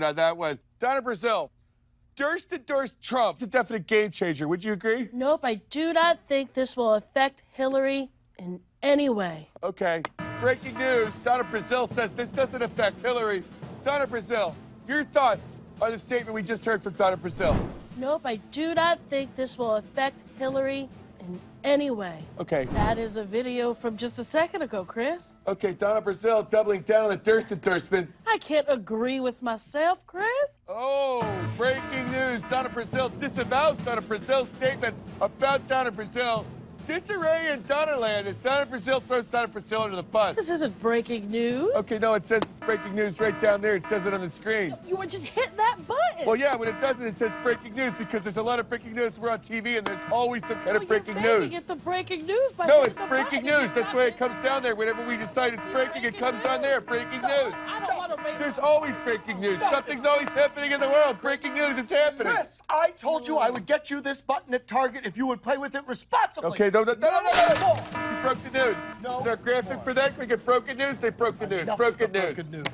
on that one. Donna Brazile, Durst to Durst Trump. It's a definite game changer. Would you agree? Nope, I do not think this will affect Hillary in any way. Okay. Breaking news, Donna Brazile says this doesn't affect Hillary. Donna Brazile, your thoughts on the statement we just heard from Donna Brazile? Nope, I do not think this will affect Hillary in any way. Okay. That is a video from just a second ago, Chris. Okay, Donna Brazile doubling down on the Durst and Durstman. I can't agree with myself, Chris. Oh, breaking news. Donna Brazile disavows Donna Brazile's statement about Donna Brazile. Disarray in Donnerland as Donna Brazile throws Donna Brazile under the bus. This isn't breaking news. Okay, no, it says it's breaking news right down there. It says it on the screen. You were just hitting that button. Well, yeah, when it doesn't, it says breaking news because there's a lot of breaking news. We're on TV, and there's always some kind of breaking news. You're making it the breaking news by no, it's breaking news. That's why it comes down there. Whenever we decide it's breaking, it comes on there. Breaking news. I don't want to make There's always breaking news. Something's always happening in the world. Breaking news, it's happening. Chris, I told you I would get you this button at Target if you would play with it responsibly. Okay. No. You broke the news. No. Is there a graphic for that? Can we get broken news? They broke the news. Broken news.